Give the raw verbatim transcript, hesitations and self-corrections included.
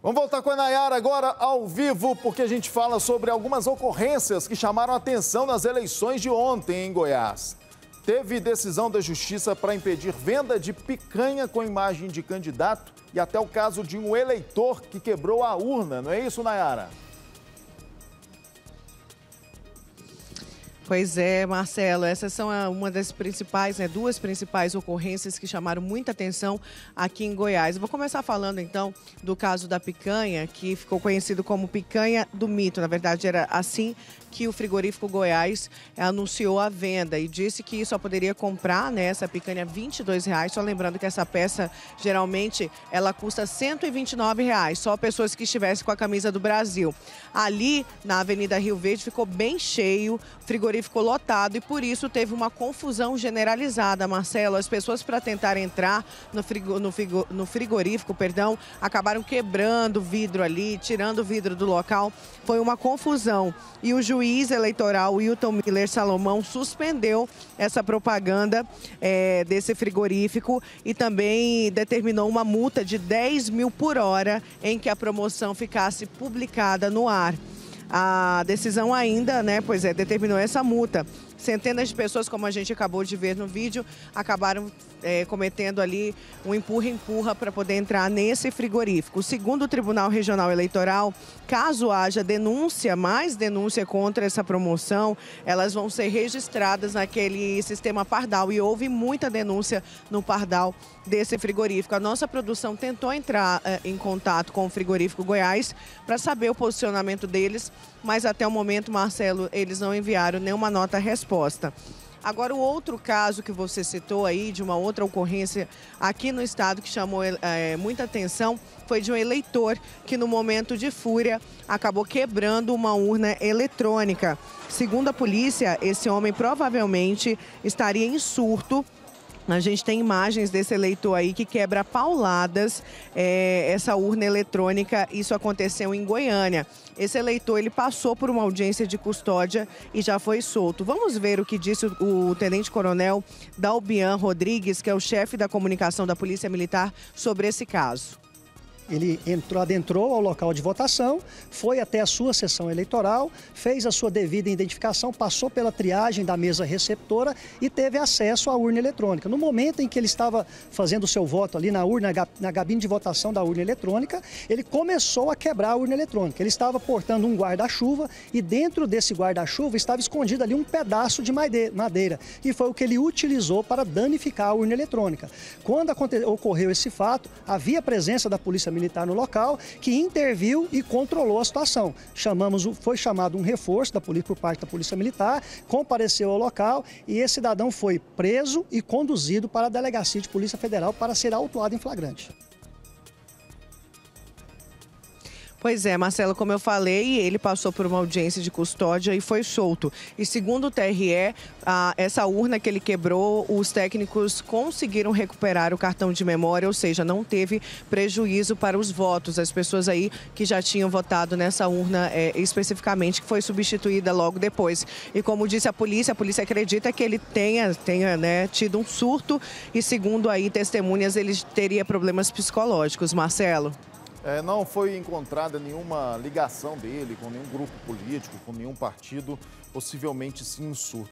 Vamos voltar com a Nayara agora ao vivo, porque a gente fala sobre algumas ocorrências que chamaram atenção nas eleições de ontem em Goiás. Teve decisão da Justiça para impedir venda de picanha com imagem de candidato e até o caso de um eleitor que quebrou a urna, não é isso, Nayara? Pois é, Marcelo, essas são uma das principais, né, duas principais ocorrências que chamaram muita atenção aqui em Goiás. Eu vou começar falando, então, do caso da picanha, que ficou conhecido como picanha do mito. Na verdade, era assim que o Frigorífico Goiás anunciou a venda e disse que só poderia comprar, né, essa picanha a vinte e dois reais. Só lembrando que essa peça, geralmente, ela custa cento e vinte e nove reais, só pessoas que estivessem com a camisa do Brasil. Ali, na Avenida Rio Verde, ficou bem cheio, frigorífico ficou lotado e por isso teve uma confusão generalizada, Marcelo. As pessoas, para tentar entrar no, frigo, no, frigo, no frigorífico, perdão, acabaram quebrando o vidro ali, tirando o vidro do local. Foi uma confusão. E o juiz eleitoral, Wilton Miller Salomão, suspendeu essa propaganda é, desse frigorífico e também determinou uma multa de dez mil por hora em que a promoção ficasse publicada no ar. A decisão ainda, né, pois é, determinou essa multa. Centenas de pessoas, como a gente acabou de ver no vídeo, acabaram é, cometendo ali um empurra-empurra para poder entrar nesse frigorífico. Segundo o Tribunal Regional Eleitoral, caso haja denúncia, mais denúncia contra essa promoção, elas vão ser registradas naquele sistema Pardal. E houve muita denúncia no Pardal desse frigorífico. A nossa produção tentou entrar é, em contato com o Frigorífico Goiás para saber o posicionamento deles, mas até o momento, Marcelo, eles não enviaram nenhuma nota resposta. Agora, o outro caso que você citou aí, de uma outra ocorrência aqui no estado que chamou é, muita atenção, foi de um eleitor que, no momento de fúria, acabou quebrando uma urna eletrônica. Segundo a polícia, esse homem provavelmente estaria em surto. A gente tem imagens desse eleitor aí que quebra pauladas é, essa urna eletrônica. Isso aconteceu em Goiânia. Esse eleitor, ele passou por uma audiência de custódia e já foi solto. Vamos ver o que disse o, o tenente-coronel Dalbian Rodrigues, que é o chefe da comunicação da Polícia Militar, sobre esse caso. Ele entrou, adentrou ao local de votação, foi até a sua sessão eleitoral, fez a sua devida identificação, passou pela triagem da mesa receptora e teve acesso à urna eletrônica. No momento em que ele estava fazendo o seu voto ali na urna, na gabine de votação da urna eletrônica, ele começou a quebrar a urna eletrônica. Ele estava portando um guarda-chuva e dentro desse guarda-chuva estava escondido ali um pedaço de madeira e foi o que ele utilizou para danificar a urna eletrônica. Quando ocorreu esse fato, havia presença da Polícia Militar Militar no local, que interviu e controlou a situação. Chamamos, foi chamado um reforço da polícia, por parte da Polícia Militar, compareceu ao local e esse cidadão foi preso e conduzido para a Delegacia de Polícia Federal para ser autuado em flagrante. Pois é, Marcelo, como eu falei, ele passou por uma audiência de custódia e foi solto. E segundo o T R E, a, essa urna que ele quebrou, os técnicos conseguiram recuperar o cartão de memória, ou seja, não teve prejuízo para os votos. As pessoas aí que já tinham votado nessa urna é, especificamente, que foi substituída logo depois. E como disse a polícia, a polícia acredita que ele tenha, tenha né, tido um surto e segundo aí testemunhas, ele teria problemas psicológicos, Marcelo. É, não foi encontrada nenhuma ligação dele com nenhum grupo político, com nenhum partido, possivelmente sim em surto.